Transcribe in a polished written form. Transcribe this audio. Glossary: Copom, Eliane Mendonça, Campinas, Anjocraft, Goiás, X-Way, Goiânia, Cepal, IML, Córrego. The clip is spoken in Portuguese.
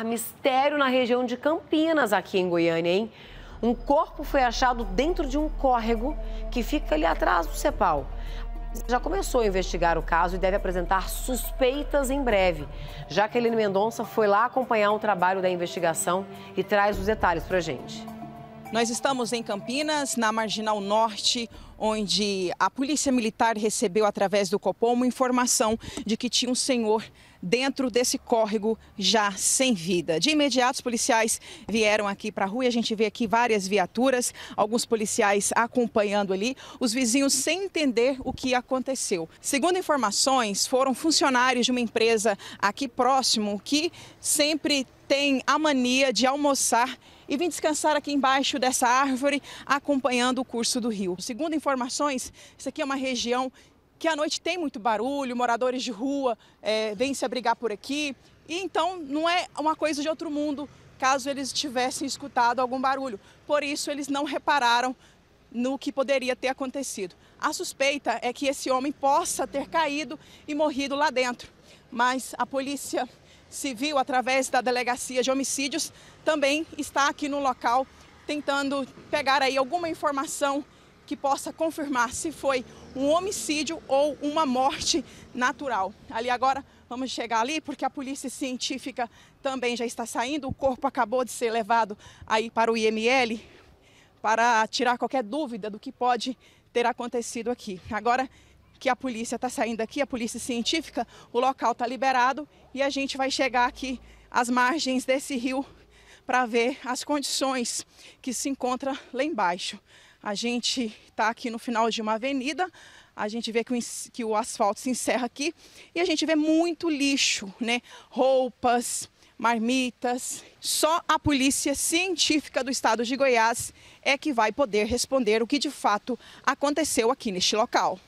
há mistério na região de Campinas, aqui em Goiânia, hein? Um corpo foi achado dentro de um córrego que fica ali atrás do Cepal. Já começou a investigar o caso e deve apresentar suspeitas em breve. Já que Eliane Mendonça foi lá acompanhar o trabalho da investigação e traz os detalhes pra gente. Nós estamos em Campinas, na Marginal Norte, onde a Polícia Militar recebeu, através do Copom, uma informação de que tinha um senhor dentro desse córrego já sem vida. De imediato, os policiais vieram aqui para a rua e a gente vê aqui várias viaturas, alguns policiais acompanhando ali, os vizinhos sem entender o que aconteceu. Segundo informações, foram funcionários de uma empresa aqui próximo que sempre tem a mania de almoçar e vim descansar aqui embaixo dessa árvore, acompanhando o curso do rio. Segundo informações, isso aqui é uma região que à noite tem muito barulho, moradores de rua vêm se abrigar por aqui. E então não é uma coisa de outro mundo, caso eles tivessem escutado algum barulho. Por isso eles não repararam no que poderia ter acontecido. A suspeita é que esse homem possa ter caído e morrido lá dentro. Mas a polícia civil, através da Delegacia de Homicídios, também está aqui no local tentando pegar aí alguma informação que possa confirmar se foi um homicídio ou uma morte natural. Ali agora vamos chegar ali porque a polícia científica também já está saindo, o corpo acabou de ser levado aí para o IML para tirar qualquer dúvida do que pode ter acontecido aqui. Agora que a polícia está saindo aqui, a polícia científica, o local está liberado e a gente vai chegar aqui às margens desse rio para ver as condições que se encontra lá embaixo. A gente está aqui no final de uma avenida, a gente vê que o asfalto se encerra aqui e a gente vê muito lixo, né? Roupas, marmitas. Só a Polícia Científica do Estado de Goiás é que vai poder responder o que de fato aconteceu aqui neste local.